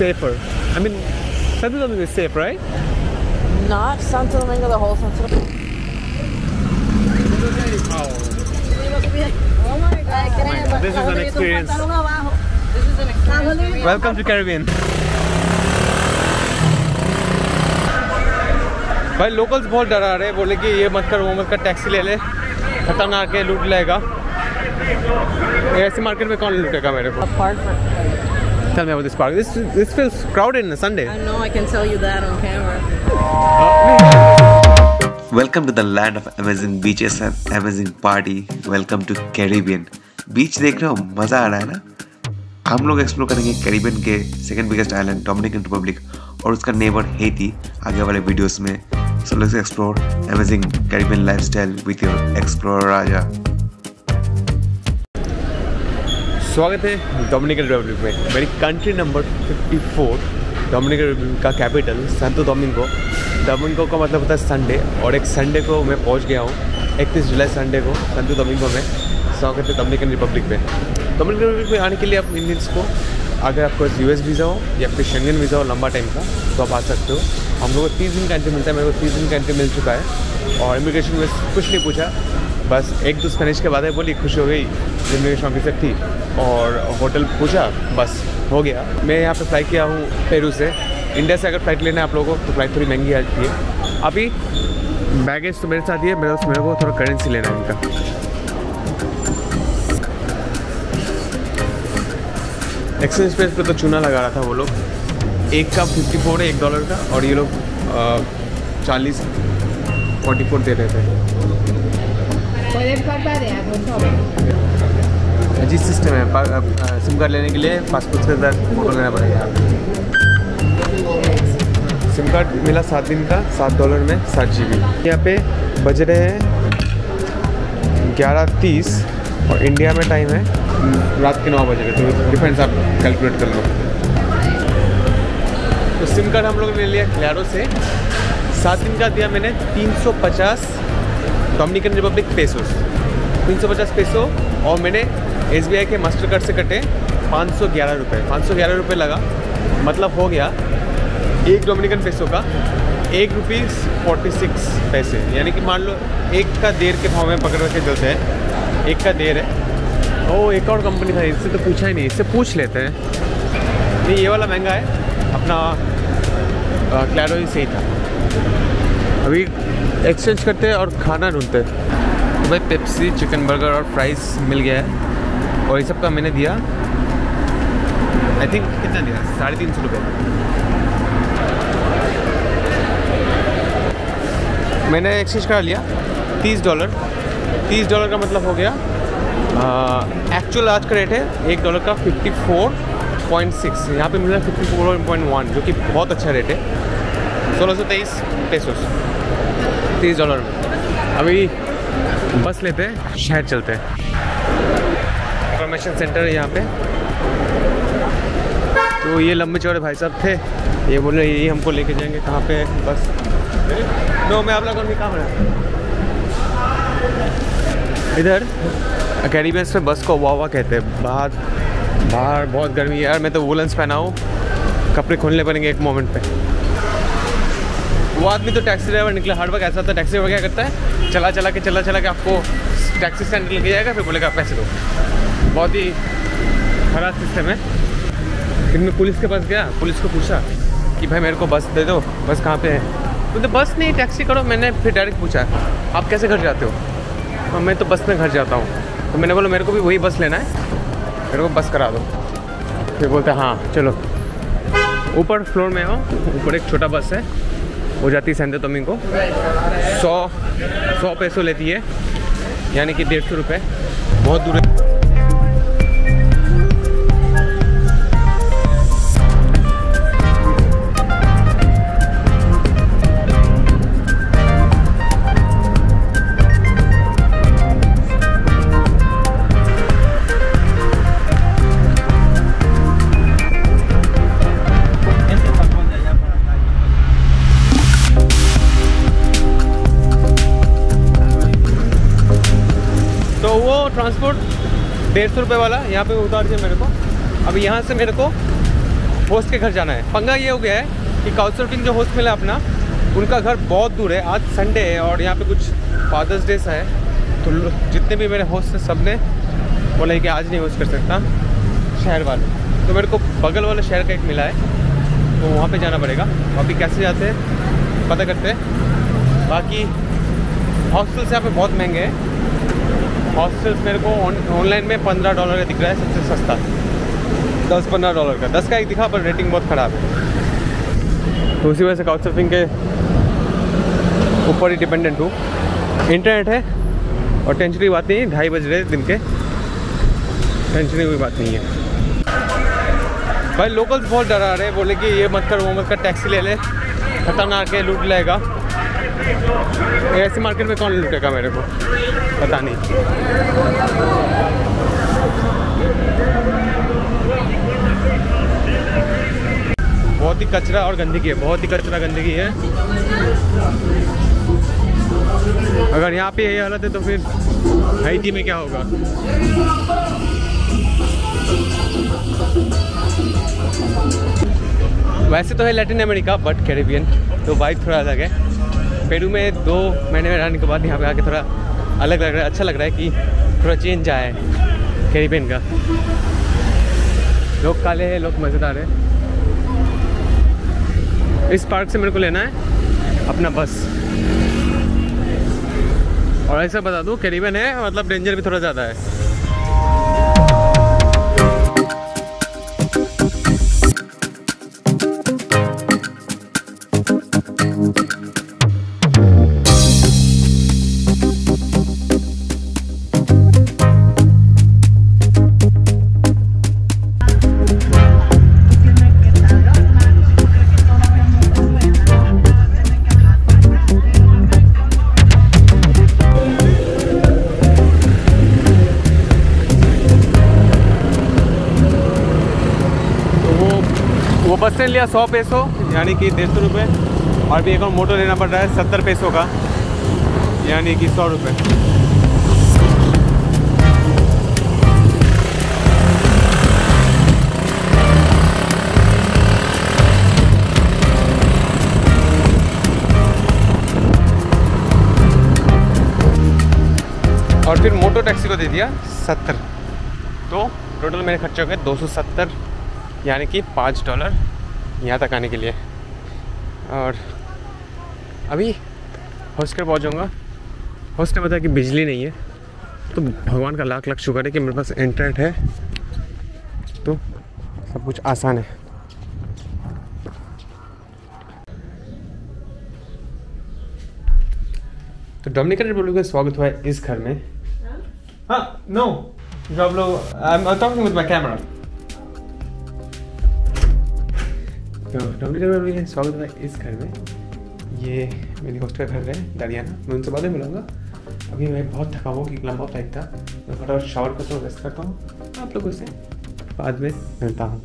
safer? I mean, Santo Domingo is safe, right? Not Santo Domingo, the whole Santo Domingo. Oh my God. This is an experience. Welcome to Caribbean. भाई locals बहुत डरा रहे, बोले कि ये मत कर वो मत कर, टैक्सी ले ले, खतरनाक है, लूट लेगा। ऐसे मार्केट में कौन लूटेगा मेरे को? Tell me about this park. This feels crowded on a Sunday. I know, I can tell you that on camera. Welcome to the land of amazing beaches and amazing party. Welcome to Caribbean. बीच देख रहे हो, मजा आ रहा है ना? हम लोग explore करेंगे कैरिबियन के second biggest island Dominican Republic और उसका नेबर हेटी आगे वाले वीडियोस में। So let's explore amazing Caribbean lifestyle with your explorer Raja. स्वागत है डोमिनिकन रिपब्लिक में। मेरी कंट्री नंबर 54, डोमिनिकन रिपब्लिक का कैपिटल सांतो डोमिंगो। डोमिंगो का मतलब होता है संडे, और एक संडे को मैं पहुंच गया हूँ, 31 जुलाई संडे को सांतो डोमिंगो में। स्वागत है डोमिनिकन रिपब्लिक में। डोमिनिकन रिपब्लिक में आने के लिए आप इंडियंस को, अगर आपको US वीज़ा हो या फिर शेंगन वीज़ा हो लंबा टाइम का, तो आप आ सकते हो। हम लोग को 30 दिन का एंट्री मिलता है, मेरे को 30 दिन का एंट्री मिल चुका है। और इमिग्रेशन में कुछ नहीं पूछा, बस एक दो स्पेनिश के बाद है बोली, खुश हो गई इमिग्रेशन ऑफिसर थी, और होटल पूछा, बस हो गया। मैं यहाँ पे फ्लाई किया हूँ पेरू से। इंडिया से अगर फ्लाइट लेना है आप लोगों को तो फ्लाइट थोड़ी महंगी आती है। अभी बैगेज तो मेरे साथ ही है, मेरे को थोड़ा करेंसी लेना है इनका। एक्सचेंज रेट पर तो चूना लगा रहा था वो लोग, एक का 54 है $1 का, और ये लोग 40-44 दे रहे थे। अजीब सिस्टम है, सिम कार्ड लेने के लिए पासपोर्ट के साथ फोटो लेना पड़ेगा। सिम कार्ड मिला 7 दिन का, $7 में 7 GB। यहाँ पे बज रहे हैं 11:30 और इंडिया में टाइम है रात के 9 बज रहे, तो डिफरेंस आप कैलकुलेट कर लो। तो सिम कार्ड हम लोग ने लिया क्लैरो से, 7 दिन का दिया मैंने 350 डोमिनिकन रिपब्लिक पेसोस, 350 पेसो, और मैंने SBI के मास्टर कार्ड से कटे 511 रुपये लगा। मतलब हो गया एक डोमिनिकन पेसो का ₹1.46, यानी कि मान लो एक का डेढ़ के भाव में पकड़ के चलते हैं, एक का डेढ़ है। ओ, एक और कंपनी था, इससे तो पूछा ही नहीं, इससे पूछ लेते हैं। नहीं, ये वाला महंगा है, अपना क्लैरो ही सही था। अभी एक्सचेंज करते हैं और खाना ढूंढते हैं। तो भाई पेप्सी, चिकन बर्गर और फ्राइज़ मिल गया है, और ये सब का मैंने दिया, आई थिंक कितना दिया, ₹350। मैंने एक्सचेंज करा लिया $30। $30 का मतलब हो गया, एक्चुअल आज का रेट है $1 का 54.6, यहाँ पे मिला 54.1, जो कि बहुत अच्छा रेट है। 1623 पेसोस $30 में। अभी बस लेते हैं, शहर चलते हैं। इंफॉर्मेशन सेंटर है यहाँ पे। तो ये लंबे चौड़े भाई साहब थे, ये बोले यही हमको लेके जाएंगे। कहाँ पे बस? नो, मैं आप लोगों ने कहाँ बनाया, इधर कैरिबियंस में बस को वावा कहते हैं। बाहर बहुत गर्मी है यार, मैं तो वुलन्स पहना हूँ, कपड़े खोलने पड़ेंगे एक मोमेंट पे। वो आदमी तो टैक्सी ड्राइवर निकला, हर वक्त ऐसा था। टैक्सी ड्राइवर क्या करता है, चला चला के आपको टैक्सी स्टैंड लेके जाएगा, फिर बोलेगा पैसे दो। बहुत ही खराब सिस्टम है। फिर मैं पुलिस के पास गया, पुलिस को पूछा कि भाई मेरे को बस दे दो, बस कहाँ पे है? बोलते बस नहीं, टैक्सी करो। मैंने फिर डायरेक्ट पूछा आप कैसे घर जाते हो? मैं तो बस में घर जाता हूँ। तो मैंने बोला मेरे को भी वही बस लेना है, मेरे को बस करा दो। फिर बोलते हाँ चलो। ऊपर फ्लोर में हो, ऊपर एक छोटा बस है, वो जाती है सांतो डोमिंगो, 100 पैसों लेती है, यानी कि ₹150। बहुत दूर है। ट्रांसपोर्ट ₹150 वाला यहाँ पे उतार दिया मेरे को। अब यहाँ से मेरे को होस्ट के घर जाना है। पंगा ये हो गया है कि काउच सर्फिंग जो होस्ट मिला अपना, उनका घर बहुत दूर है। आज संडे है और यहाँ पे कुछ फादर्स डे सा है, तो जितने भी मेरे होस्ट हैं सब ने बोला कि आज नहीं होस्ट कर सकता शहर वाले, तो मेरे को बगल वाले शहर का एक मिला है, तो वहाँ पे जाना पड़ेगा। अभी कैसे जाते हैं पता करते हैं। बाकी हॉस्टल्स यहाँ पे बहुत महंगे हैं। हॉस्टल्स मेरे को ऑनलाइन में $15 दिख रहा है सबसे सस्ता, $10-15 का। 10 का एक दिखा पर रेटिंग बहुत ख़राब है, तो उसी वजह से काउच सर्फिंग के ऊपर ही डिपेंडेंट हूँ। इंटरनेट है और टेंशन की बात नहीं है, 2:30 बज रहे दिन के, टेंशन की कोई बात नहीं है। भाई लोकल्स बहुत डरा रहे, बोले कि ये मत कर वो मत कर, टैक्सी ले ले, खतरनाक है, लूट लेगा। ऐसे मार्केट में कौन लूटेगा मेरे को पता नहीं। बहुत ही कचरा और गंदगी है, बहुत ही कचरा गंदगी है। अगर यहाँ पे यही हालत है तो फिर हैती में क्या होगा। वैसे तो है लैटिन अमेरिका बट कैरिबियन, तो वाइब थोड़ा अलग है। पेरू में 2 महीने में रहने के बाद यहाँ पे आके थोड़ा अलग लग रहा है, अच्छा लग रहा है कि थोड़ा चेंज आया है कैरिबियन का। लोग काले हैं, लोग मज़ेदार हैं। इस पार्क से मेरे को लेना है अपना बस। और ऐसा बता दूँ कैरिबियन है मतलब डेंजर भी थोड़ा ज़्यादा है। बस ने लिया 100 पैसों यानी कि 150 रुपये, और भी एक और मोटो लेना पड़ रहा है 70 पैसों का यानी कि 100 रुपये। और फिर मोटो टैक्सी को दे दिया 70, तो टोटल मेरे खर्चे हो गए 270 यानी कि $5 यहाँ तक आने के लिए। और अभी हॉस्टल पहुँच जाऊँगा। हॉस्टल बताया कि बिजली नहीं है, तो भगवान का लाख लाख शुक्र है कि मेरे पास इंटरनेट है, तो सब कुछ आसान है। तो डोमिनिकन रिपब्लिक में स्वागत हुआ है इस घर में। हाँ नो जो आप लोग I am talking with my camera. तो डोमिनिकन स्वागत है इस घर में। ये मेरी होस्ट का घर है दारियाना, मैं उनसे बाद में मिलूँगा। अभी मैं बहुत थका हुआ कि लंबा फ्लाइट था, मैं थोड़ा शावर करता हूँ, रेस्ट करता हूँ। आप लोगों से बाद में मिलता हूँ।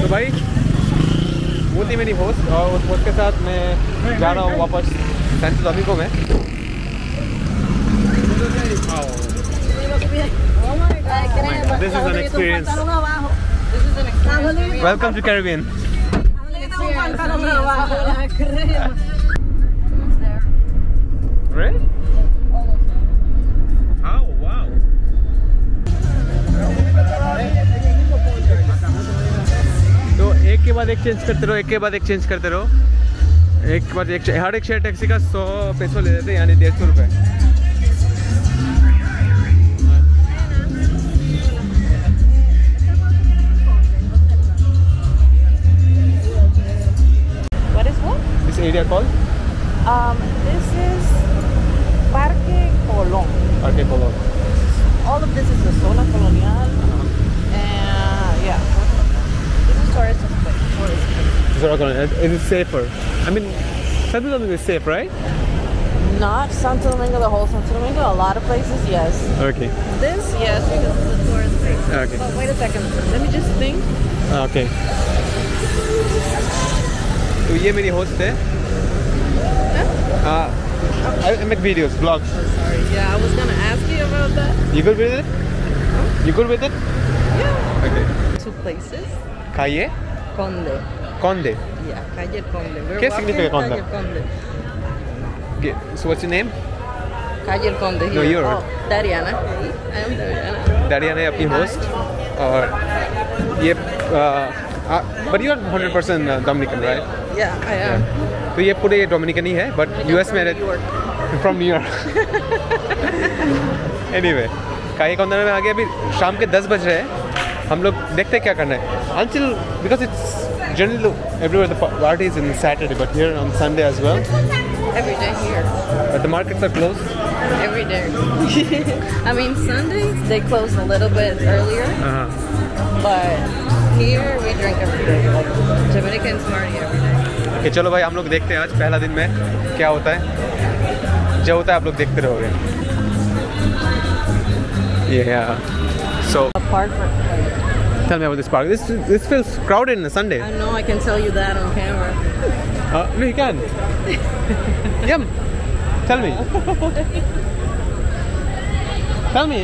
तो भाई वो थी मेरी होस्ट, और उस होस्ट के साथ मैं जा रहा हूँ वापस सेंटो डोमिंगो में। This is an experience. Welcome to Caribbean. Really? Oh wow. तो एक के बाद एक चेंज करते रहो, एक के बाद एक चेंज करते रहो, एक के बाद एक। हर एक शेयर टैक्सी का 100 पैसों ले लेते हैं यानी 150 रुपये। What is what? This area called? This is Parque Colon. Parque Colon. All of this is the zona colonial. Yeah. Is it safer? I mean, Santo Domingo is safe, right? Not Santo Domingo, the whole Santo Domingo. A lot of places, yes. Okay. This, yes, because it's a tourist place. Okay. But wait a second. Let me just think. Okay. तो ये मेरी host है. I make videos, vlogs. Oh, sorry. Yeah, I was gonna ask you about that. You good with it? Huh? You good with it? Yeah. Okay. Two places. Calle Conde. Conde. Yeah, Calle Conde. What significa Conde? Conde. Okay. So what's your name? Calle Conde. Here. No, you're. Oh, Dariana. I am Dariana. Dariana is your host. And yep. But you are 100% Dominican, right? Yeah, I am. So ये पूरे Dominican ही है, but US में रहते from New York. Anyway, काहे कोंडा में आ गया. अभी शाम के 10 बज रहे हैं. हम लोग देखते हैं क्या करना है. Until because it's generally everywhere the party is on Saturday, but here on Sunday as well. Every day here. But the markets are closed. Every day. I mean Sundays they close a little bit earlier. But here we drink every day. Dominicans party every day. Okay, चलो भाई हम लोग देखते हैं आज पहला दिन में क्या होता है. जो होता है आप लोग देखते रहोगे. Yeah. So. Tell me about this park. This feels crowded on a Sunday. I know. I can tell you that on camera. No, you can. Yeah. Tell me. Tell me.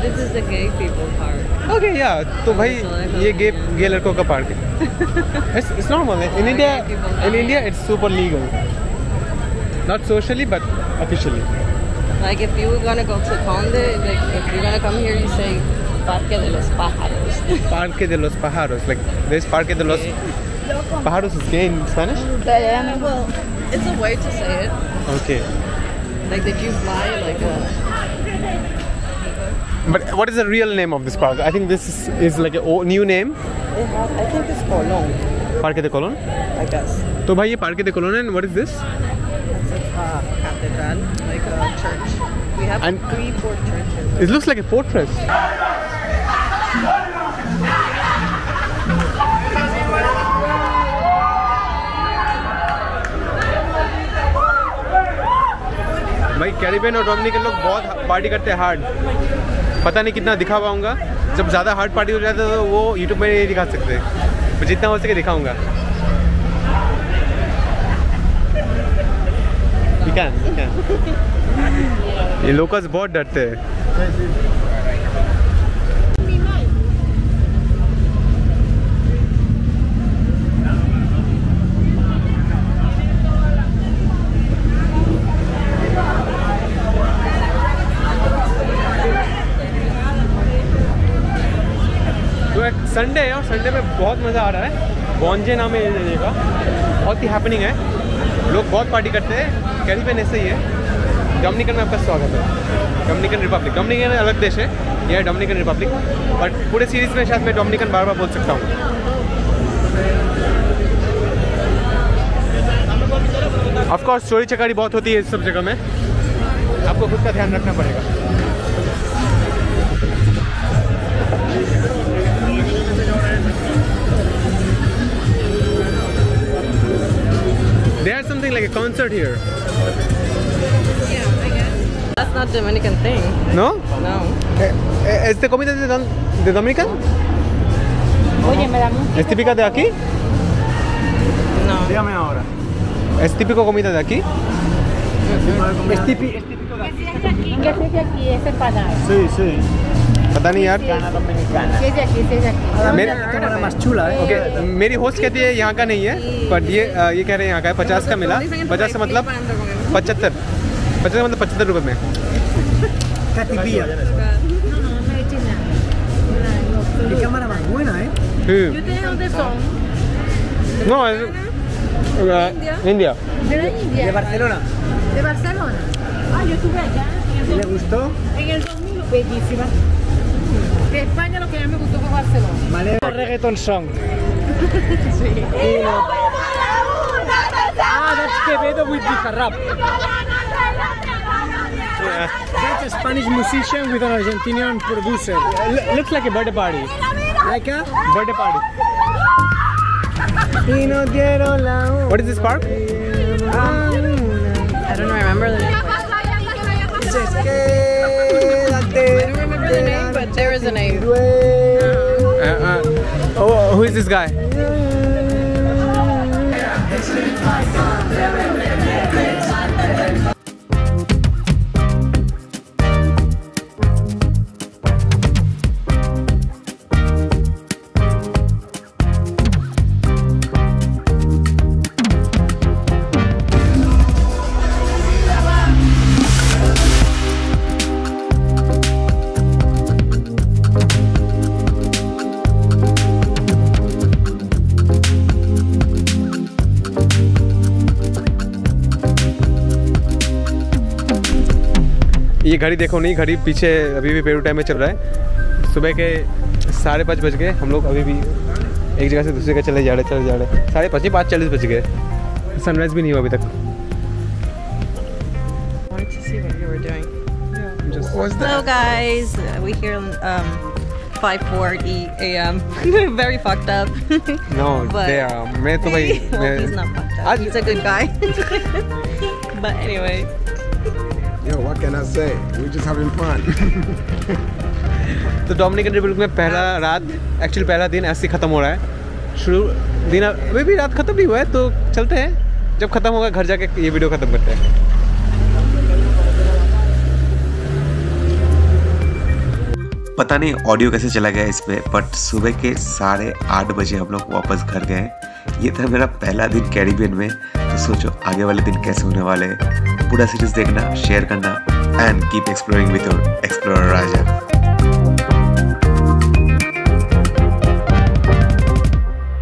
This is the gay people park. Okay, yeah. So, bhai, ये gay लड़कों का park है. It's normal. In India, it's super legal. Not socially, but officially. Like if you were gonna go to Conde, like if you're gonna come here, you say Parque de los Pájaros. Parque de los Pájaros. Like this Parque de los Pájaros is gay in Spanish. Diana, well, it's a way to say it. Okay. Like did you fly like a? But what is the real name of this park? I think this is like a new name. I think it's Colon. Parque de Colon? I guess. So, bhai, ye Parque de Colon, and what is this? It's a cathedral, like a church. We have and 3, 4 churches. It looks like a fortress. भाई Caribbean और Dominican लोग बहुत party करते हैं hard. पता नहीं कितना दिखा पाऊँगा. जब ज़्यादा हार्ड पार्टी हो जाता है तो वो यूट्यूब में नहीं दिखा सकते. मैं जितना हो सके दिखाऊँगा. ठीक है. ये लोकल्स बहुत डरते हैं. संडे है और संडे में बहुत मज़ा आ रहा है. बॉन्जे नाम है ये जगह. बहुत ही हैपनिंग है. लोग बहुत पार्टी करते हैं. कैरिबियन ऐसे ही है. डोमिनिकन में आपका स्वागत है. Dominican Republic. डोमिनिकन अलग देश है. यह है डोमिनिकन रिपब्लिक. बट पूरे सीरीज़ में शायद मैं डोमिनिकन बार बार बोल सकता हूँ. ऑफकोर्स चोरी चकारी बहुत होती है इस सब जगह में. आपको खुद का ध्यान रखना पड़ेगा. There's something like a concert here. Yeah, I guess. That's not Dominican thing. No? No. ¿Es de comida de Dominican? Oye, me da mucho. ¿Es típica de aquí? No. Dígame ahora. ¿Es típico comida de aquí? Es típico de aquí. Que si es de aquí, es empanada. Sí, sí. पता नहीं यार. मेरी host कहती है यहाँ का नहीं है, पर ये कह रहे हैं यहाँ का है. 50 का मिला. 50 का मतलब 75. 50 का मतलब 75 रुपये में. India de Barcelona. De Barcelona. Ah, yo estuve allá. ¿Le gustó? En el 2000, bellísima. De España lo que más me gustó fue Barcelona. Vale, reggaeton song. Sí. Y no. Ah, that's Quevedo with the rap. Yeah. That's a Spanish musician with an Argentinian producer. Looks like a birthday party. Like a birthday party. Y no dieron la. What is this park? I don't remember the name. The name, but there is a name. Oh, who is this guy? ये घड़ी देखो, नहीं घड़ी पीछे अभी भी Peru time में चल रहा है। सुबह के 5:30 बज गए, हम लोग अभी भी एक जगह से दूसरी जगह चले जा रहे 5:30 बज गए। सनराइज़ भी नहीं हुआ अभी तक। Hello guys, we here 5:40 AM Very fucked up. No, they are. मैं तो भाई he's not fucked up. He's a good guy. But anyway. Yo, what can I say? We're just having fun. तो Dominican Republic में पहला दिन ऐसे खत्म हो रहा है। शुरू दिन अभी भी रात खत्म नहीं हुआ है, तो चलते हैं, जब खत्म होगा घर जाके ये वीडियो खत्म करते हैं। पता नहीं ऑडियो कैसे चला गया इसमें, बट सुबह के 8:30 बजे हम लोग वापस घर गए। ये था मेरा पहला दिन कैरिबियन में, तो सोचो आगे वाले दिन कैसे होने वाले हैं। पूरा सीरीज देखना, शेयर करना and keep exploring with your explorer Raja.